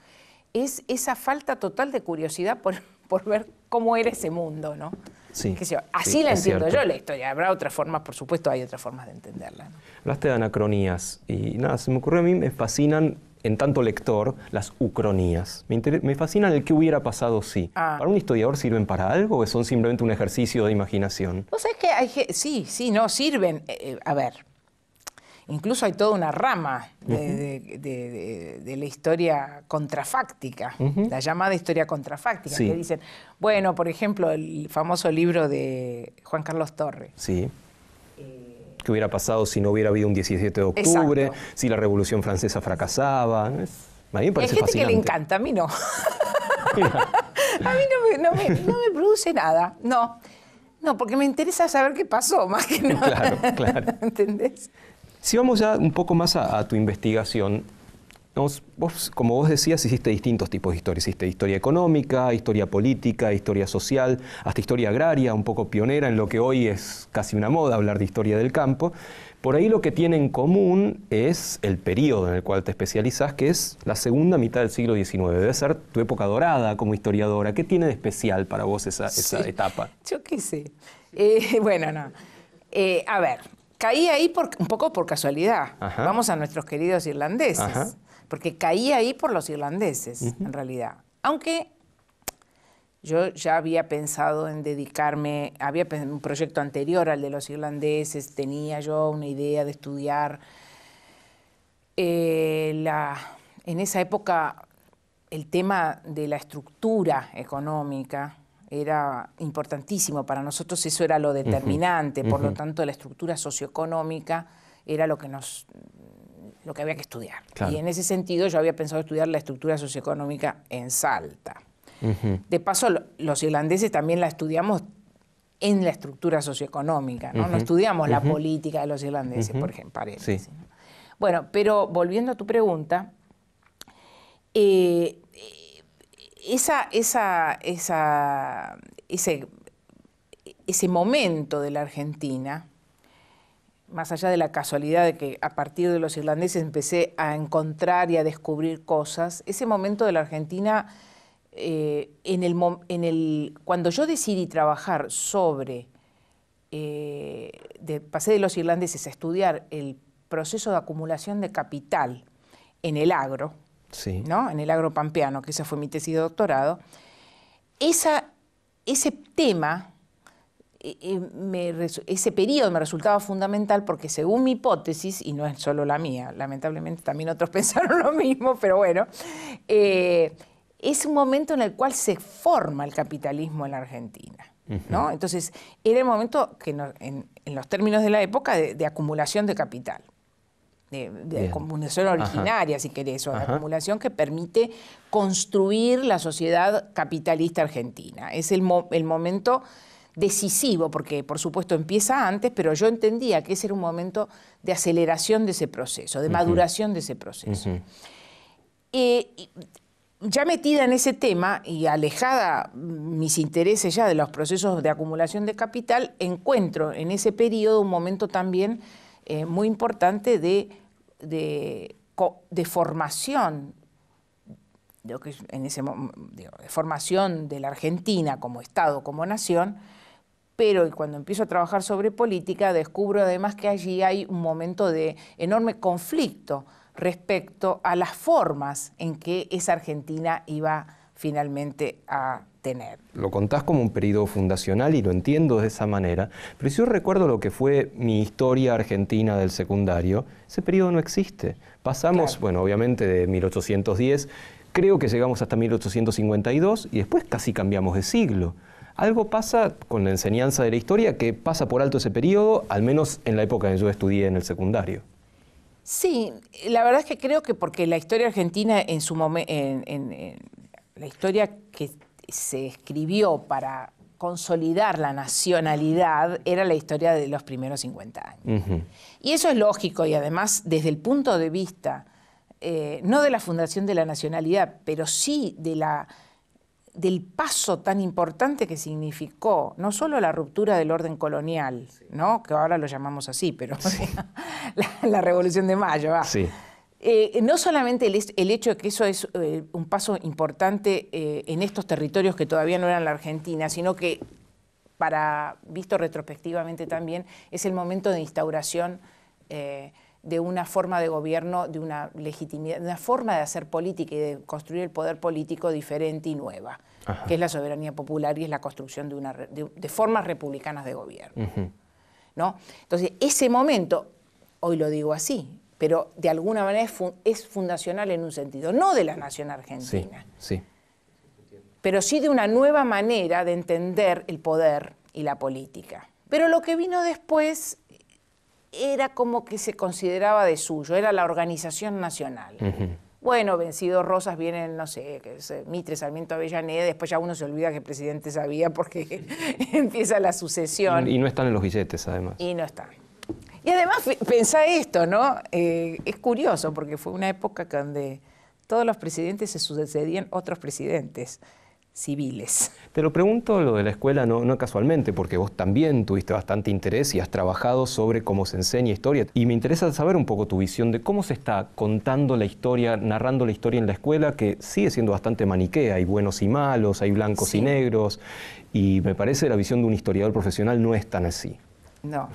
es esa falta total de curiosidad por... por ver cómo era ese mundo, ¿no? Sí, ¿Qué sé yo? Así sí, la entiendo yo la historia. Habrá otras formas, por supuesto, hay otras formas de entenderla, ¿no? Hablaste de anacronías y nada, se me ocurrió a mí, me fascinan, en tanto lector, las ucronías. Me, me fascinan el qué hubiera pasado si. Ah. ¿Para un historiador sirven para algo o son simplemente un ejercicio de imaginación? Pues es que hay sí, sí, no, sirven. Eh, a ver, incluso hay toda una rama de, uh-huh. de, de, de, de la historia contrafáctica, uh-huh. la llamada historia contrafáctica, sí. que dicen, bueno, por ejemplo, el famoso libro de Juan Carlos Torres. Sí. Eh, ¿Qué hubiera pasado si no hubiera habido un diecisiete de octubre? Exacto. Si la Revolución Francesa fracasaba. Es, a mí me parece fascinante. Hay gente fascinante. que le encanta, a mí no. A mí no me, no me, no me produce nada, no. No, porque me interesa saber qué pasó, más que nada. Claro, claro. ¿Entendés? Si vamos ya un poco más a, a tu investigación, vos, vos, como vos decías, hiciste distintos tipos de historia. Hiciste historia económica, historia política, historia social, hasta historia agraria, un poco pionera en lo que hoy es casi una moda hablar de historia del campo. Por ahí lo que tiene en común es el periodo en el cual te especializás, que es la segunda mitad del siglo diecinueve. Debe ser tu época dorada como historiadora. ¿Qué tiene de especial para vos esa, sí. esa etapa? Yo qué sé. Eh, bueno, no. Eh, a ver... Caí ahí por, un poco por casualidad. Ajá. Vamos a nuestros queridos irlandeses. Ajá. Porque caí ahí por los irlandeses, uh-huh. en realidad. Aunque yo ya había pensado en dedicarme... Había un proyecto anterior al de los irlandeses. Tenía yo una idea de estudiar... Eh, la, en esa época, el tema de la estructura económica... era importantísimo para nosotros, eso era lo determinante, uh-huh. por uh-huh. lo tanto la estructura socioeconómica era lo que nos lo que había que estudiar. Claro. Y en ese sentido yo había pensado estudiar la estructura socioeconómica en Salta. Uh-huh. De paso, los irlandeses también la estudiamos en la estructura socioeconómica, no, uh-huh. no estudiamos uh-huh. la política de los irlandeses, uh-huh. por ejemplo. Sí. ¿no? Bueno, pero volviendo a tu pregunta, eh, Esa, esa, esa, ese, ese momento de la Argentina, más allá de la casualidad de que a partir de los irlandeses empecé a encontrar y a descubrir cosas, ese momento de la Argentina, eh, en el, en el, cuando yo decidí trabajar sobre, eh, de, pasé de los irlandeses a estudiar el proceso de acumulación de capital en el agro, sí. ¿no? en el agro pampeano, que esa fue mi tesis de doctorado, esa, ese tema, me, ese periodo me resultaba fundamental porque según mi hipótesis, y no es solo la mía, lamentablemente también otros pensaron lo mismo, pero bueno, eh, es un momento en el cual se forma el capitalismo en la Argentina, ¿no? Uh-huh. Entonces, era el momento, que no, en, en los términos de la época, de, de acumulación de capital, de, de acumulación originaria, ajá, si querés, o de acumulación que permite construir la sociedad capitalista argentina. Es el, mo el momento decisivo, porque por supuesto empieza antes, pero yo entendía que ese era un momento de aceleración de ese proceso, de uh-huh, maduración de ese proceso. Uh-huh. eh, y, ya metida en ese tema y alejada mis intereses ya de los procesos de acumulación de capital, encuentro en ese periodo un momento también eh, muy importante de, de, de formación, de, en ese, de, de formación de la Argentina como Estado, como nación, pero cuando empiezo a trabajar sobre política descubro además que allí hay un momento de enorme conflicto respecto a las formas en que esa Argentina iba finalmente a tener. Lo contás como un periodo fundacional y lo entiendo de esa manera, pero si yo recuerdo lo que fue mi historia argentina del secundario, ese periodo no existe. Pasamos, claro, bueno, obviamente de mil ochocientos diez, creo que llegamos hasta mil ochocientos cincuenta y dos y después casi cambiamos de siglo. Algo pasa con la enseñanza de la historia que pasa por alto ese periodo, al menos en la época en que yo estudié en el secundario. Sí, la verdad es que creo que porque la historia argentina en su momento, en, en, en, la historia que se escribió para consolidar la nacionalidad era la historia de los primeros cincuenta años. Uh-huh. Y eso es lógico y además desde el punto de vista, eh, no de la fundación de la nacionalidad, pero sí de la, del paso tan importante que significó no solo la ruptura del orden colonial, sí, ¿no? Que ahora lo llamamos así, pero sí, o sea, la, la Revolución de Mayo. Ah. Sí. Eh, no solamente el, el hecho de que eso es eh, un paso importante eh, en estos territorios que todavía no eran la Argentina, sino que, para visto retrospectivamente también, es el momento de instauración eh, de una forma de gobierno, de una legitimidad, de una forma de hacer política y de construir el poder político diferente y nueva, ajá, que es la soberanía popular y es la construcción de, una, de, de formas republicanas de gobierno. Uh-huh. ¿No? Entonces, ese momento, hoy lo digo así, pero de alguna manera es, fun, es fundacional en un sentido, no de la nación argentina, sí, sí, pero sí de una nueva manera de entender el poder y la política. Pero lo que vino después era como que se consideraba de suyo, era la organización nacional. Uh-huh. Bueno, vencido Rosas, vienen, no sé, que es Mitre, Sarmiento, Avellaneda, después ya uno se olvida que el presidente sabía porque empieza la sucesión. Y, y no están en los billetes, además. Y no están. Y además, pensá esto, ¿no? Eh, es curioso porque fue una época donde todos los presidentes se sucedían otros presidentes civiles. Te lo pregunto lo de la escuela no, no casualmente, porque vos también tuviste bastante interés y has trabajado sobre cómo se enseña historia. Y me interesa saber un poco tu visión de cómo se está contando la historia, narrando la historia en la escuela, que sigue siendo bastante maniquea. Hay buenos y malos, hay blancos, sí, y negros. Y me parece la visión de un historiador profesional no es tan así. No.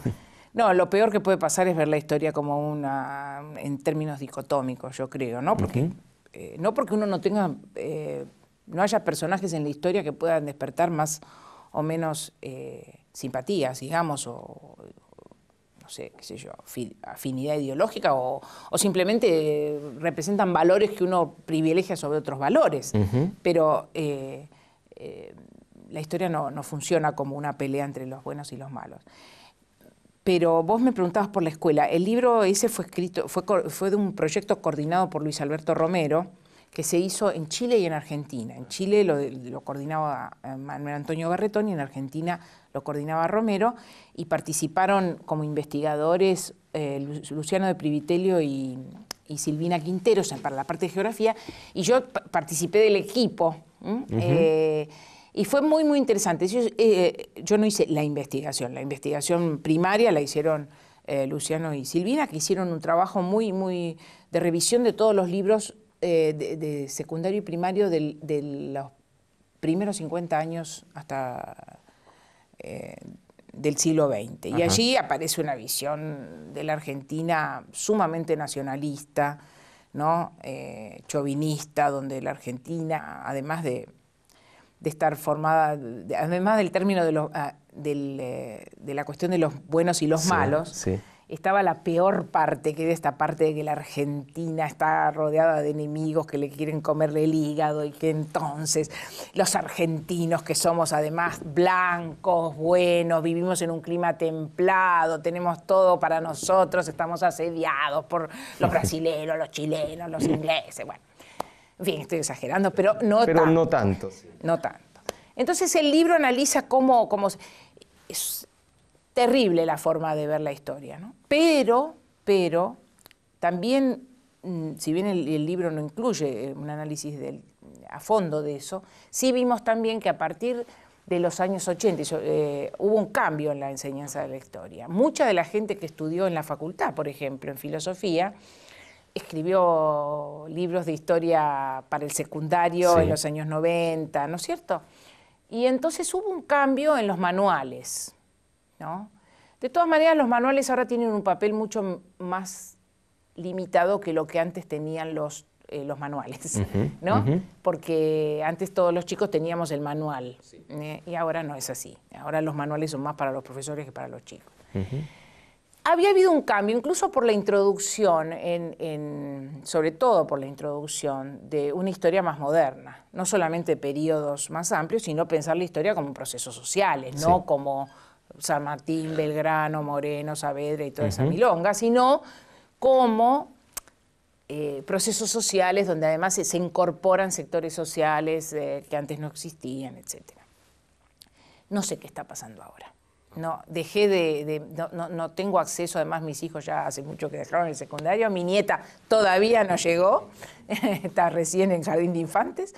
No, lo peor que puede pasar es ver la historia como una, en términos dicotómicos, yo creo, ¿no? Porque, uh-huh, eh, no porque uno no tenga... Eh, no haya personajes en la historia que puedan despertar más o menos eh, simpatías, digamos, o, o no sé, qué sé yo, afinidad ideológica, o, o simplemente representan valores que uno privilegia sobre otros valores. Uh-huh. Pero eh, eh, la historia no, no funciona como una pelea entre los buenos y los malos. Pero vos me preguntabas por la escuela. El libro ese fue escrito, fue, fue de un proyecto coordinado por Luis Alberto Romero, que se hizo en Chile y en Argentina. En Chile lo, lo coordinaba Manuel Antonio Garretón y en Argentina lo coordinaba Romero, y participaron como investigadores eh, Luciano de Privitellio y, y Silvina Quinteros para la parte de geografía, y yo participé del equipo. Uh-huh. eh, y fue muy, muy interesante. Yo, eh, yo no hice la investigación, la investigación primaria la hicieron eh, Luciano y Silvina, que hicieron un trabajo muy, muy de revisión de todos los libros Eh, de, de secundario y primario de, de los primeros cincuenta años hasta eh, del siglo veinte. Ajá. Y allí aparece una visión de la Argentina sumamente nacionalista, ¿no? Eh, chauvinista, donde la Argentina, además de, de estar formada, además del término de, los, de la cuestión de los buenos y los sí, malos, sí. estaba la peor parte, que era esta parte de que la Argentina está rodeada de enemigos que le quieren comerle el hígado y que entonces los argentinos, que somos además blancos, buenos, vivimos en un clima templado, tenemos todo para nosotros, estamos asediados por los brasileños, los chilenos, los ingleses, bueno. En fin, estoy exagerando, pero no pero tanto. Pero no tanto. Sí. No tanto. Entonces el libro analiza cómo... cómo es terrible la forma de ver la historia, ¿no? Pero, pero, también, si bien el, el libro no incluye un análisis del, a fondo de eso, sí vimos también que a partir de los años ochenta eh, hubo un cambio en la enseñanza de la historia. Mucha de la gente que estudió en la facultad, por ejemplo, en filosofía, escribió libros de historia para el secundario sí. en los años noventa, ¿no es cierto? Y entonces hubo un cambio en los manuales, ¿no? De todas maneras, los manuales ahora tienen un papel mucho más limitado que lo que antes tenían los, eh, los manuales, uh-huh, ¿no? Uh-huh. Porque antes todos los chicos teníamos el manual, sí. ¿eh? Y ahora no es así. Ahora los manuales son más para los profesores que para los chicos. Uh-huh. Había habido un cambio, incluso por la introducción, en, en, sobre todo por la introducción de una historia más moderna, no solamente periodos más amplios, sino pensar la historia como procesos sociales, sí. no como San Martín, Belgrano, Moreno, Saavedra y toda uh-huh. esa milonga, sino como eh, procesos sociales donde además se, se incorporan sectores sociales eh, que antes no existían, etcétera. No sé qué está pasando ahora. No, dejé de, de no, no, no tengo acceso, además mis hijos ya hace mucho que dejaron el secundario, mi nieta todavía no llegó, está recién en jardín de infantes,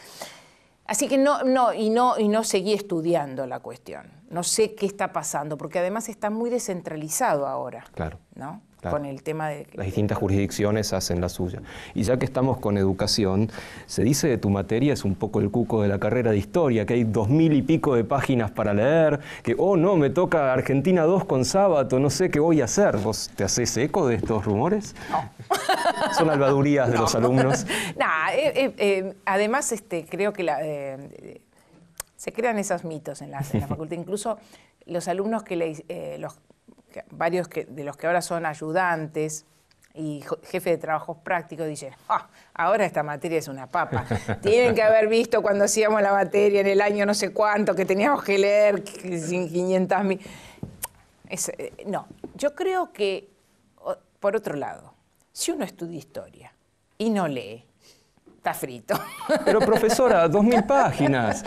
así que no, no, y no, y no seguí estudiando la cuestión, no sé qué está pasando, porque además está muy descentralizado ahora, claro, ¿no? Claro. Con el tema de... Las distintas jurisdicciones hacen la suya. Y ya que estamos con educación, se dice que tu materia es un poco el cuco de la carrera de historia, que hay dos mil y pico de páginas para leer, que, oh no, me toca Argentina dos con Sábato, no sé qué voy a hacer. ¿Vos te haces eco de estos rumores? No. Son albadurías de no. los alumnos. No, eh, eh, además este, creo que la, eh, se crean esos mitos en la, en la facultad. Incluso los alumnos que le, eh, los Que varios que, de los que ahora son ayudantes y jefe de trabajos prácticos dicen, ah, ahora esta materia es una papa. Tienen que haber visto cuando hacíamos la materia en el año no sé cuánto, que teníamos que leer quinientas mil. No, yo creo que, por otro lado, si uno estudia historia y no lee, está frito. Pero profesora, dos mil páginas.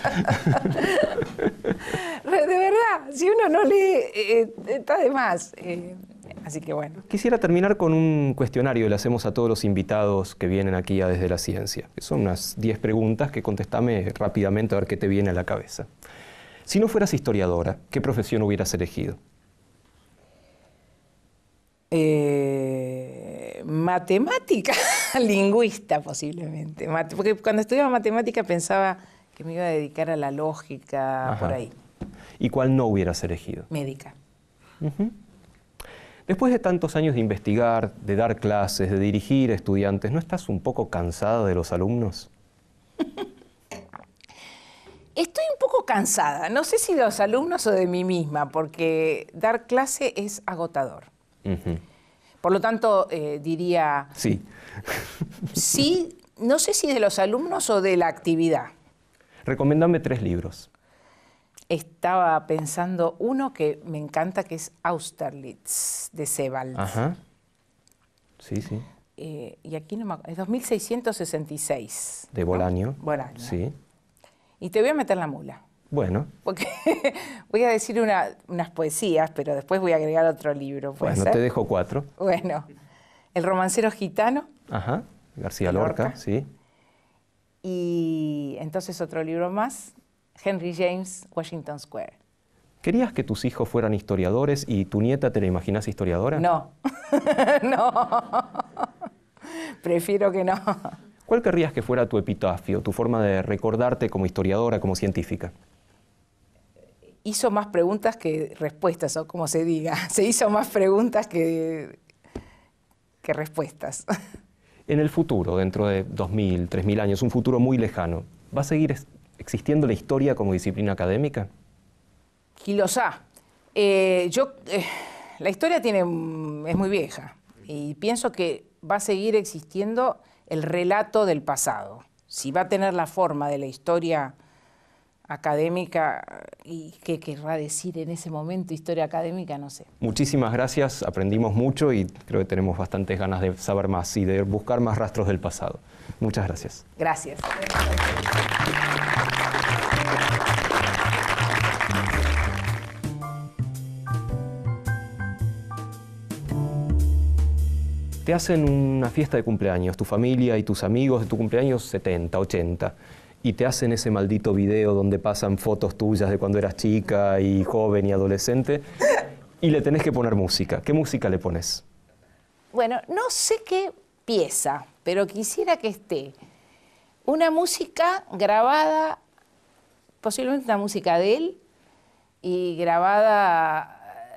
De verdad, si uno no lee, eh, está de más. Eh, así que bueno. Quisiera terminar con un cuestionario que le hacemos a todos los invitados que vienen aquí a Desde la Ciencia. Son unas diez preguntas que contestame rápidamente a ver qué te viene a la cabeza. Si no fueras historiadora, ¿qué profesión hubieras elegido? Eh, matemática, lingüista posiblemente. Porque cuando estudiaba matemática pensaba que me iba a dedicar a la lógica, ajá, por ahí. ¿Y cuál no hubieras elegido? Médica. Uh-huh. Después de tantos años de investigar, de dar clases, de dirigir a estudiantes, ¿no estás un poco cansada de los alumnos? Estoy un poco cansada, no sé si de los alumnos o de mí misma, porque dar clase es agotador. Uh-huh. Por lo tanto, eh, diría... Sí. Sí, no sé si de los alumnos o de la actividad. Recomiéndame tres libros. Estaba pensando uno que me encanta, que es Austerlitz, de Sebald. Ajá. Sí, sí. Eh, y aquí no me acuerdo, es dos mil seiscientos sesenta y seis. De Bolaño. ¿No? Bolaño. Sí. Y te voy a meter la mula. Bueno. Porque voy a decir una, unas poesías, pero después voy a agregar otro libro. Bueno, ser? Te dejo cuatro. Bueno. El romancero gitano. Ajá. García Lorca, Lorca, sí. Y entonces otro libro más. Henry James, Washington Square. ¿Querías que tus hijos fueran historiadores y tu nieta te la imaginas historiadora? No, no, prefiero que no. ¿Cuál querrías que fuera tu epitafio, tu forma de recordarte como historiadora, como científica? Hizo más preguntas que respuestas, o como se diga. Se hizo más preguntas que, que respuestas. En el futuro, dentro de dos mil, tres mil años, un futuro muy lejano, ¿va a seguir existiendo la historia como disciplina académica? Quilosá. Eh, yo, eh, la historia tiene, es muy vieja y pienso que va a seguir existiendo el relato del pasado. Si va a tener la forma de la historia académica, y qué querrá decir en ese momento historia académica, no sé. Muchísimas gracias, aprendimos mucho y creo que tenemos bastantes ganas de saber más y de buscar más rastros del pasado. Muchas gracias. Gracias. Te hacen una fiesta de cumpleaños, tu familia y tus amigos de tu cumpleaños setenta, ochenta, y te hacen ese maldito video donde pasan fotos tuyas de cuando eras chica y joven y adolescente, y le tenés que poner música. ¿Qué música le pones? Bueno, no sé qué pieza, pero quisiera que esté una música grabada, posiblemente una música de él, y grabada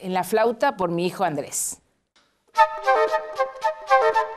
en la flauta por mi hijo Andrés. Thank you.